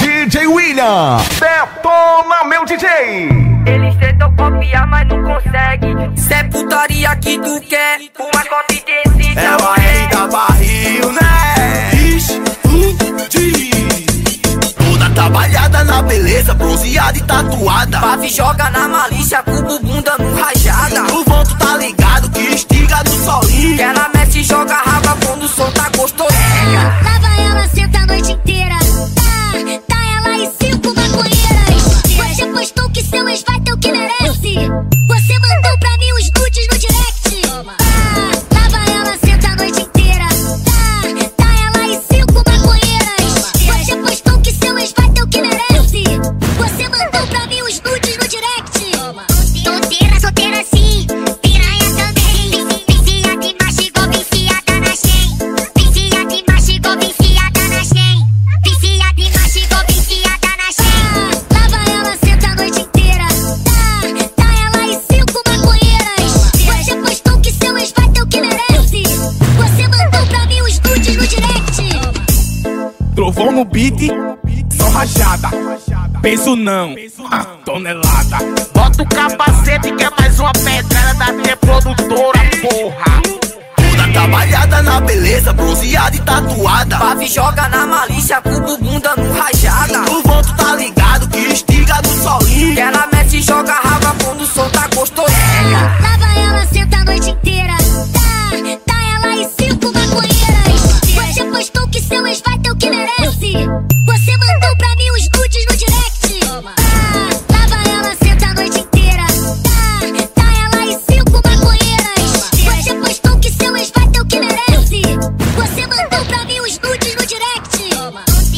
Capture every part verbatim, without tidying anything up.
D J Willian, detona meu D J. Eles tentam copiar, mas não conseguem. Cê é putaria que tu quer, uma copia desse é o A R da barril, né? Diz, toda trabalhada na beleza, bronzeada e tatuada. Pavi joga na malícia, com bunda no rajada. O vento tá ligado, que estiga do solinho. Ela mexe e joga raba quando o sol tá gostosinha. Lá vai ela, senta a noite inteira. Tá, tá ela e cinco maconheiras. Você postou que seu ex vai ter o que merece. Você mandou pra mim os nudes no direct. Tá, lá vai ela, senta a noite inteira. Tá, tá ela e cinco maconheiras. Você postou que seu ex vai ter o que merece. Você mandou pra mim os nudes no direct. Solteira, solteira sim. Piranha também. Viciada e macho igual viciada na Shein. Viciada e macho igual viciada na Shein. Viciada e macho igual viciada na Shein. Lá vai ela, senta a noite inteira. Tá, tá ela e cinco maconheiras. Você postou que seu ex vai ter o que merece. Você mandou pra mim os nudes no direct. Trovão no beat, só rajada. Peso não, a tonelada. Bota o capacete que é mais uma pedrada da minha produtora, porra. Toda trabalhada na beleza, bronzeada e tatuada. Pavi joga na malícia, cubo bunda no rajada. O vento tá ligado, que estiga do solinho. Ela mexe e joga raba quando o sol tá gostosinha. Lá vai ela, senta a noite inteira. Tá, tá ela e cinco maconheiras. Você postou que seu ex vai ter o que merece. Você mandou pra mim os nudes no direct. Tá, lá vai ela, senta a noite inteira. Tá, tá ela e cinco maconheiras. Você postou que seu ex vai ter o que merece. Você mandou pra mim os nudes no direct.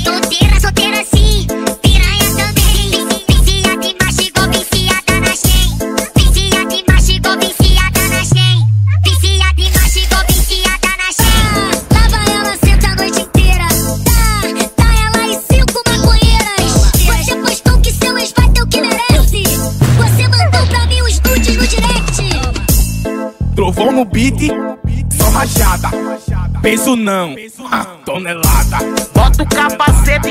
Solteira, solteira sim. Piranha também. Viciada e macho igual viciada na Shein. Viciada e macho igual viciada na Shein. Viciada e macho igual viciada na Shein. Lá vai ela, senta a noite inteira. Tá, tá ela e cinco maconheiras. Você postou que seu ex vai ter o que merece. Você mandou pra mim os nudes no direct. Trovão no beat, só rajada. Peso não, a tonelada. Bota o capacete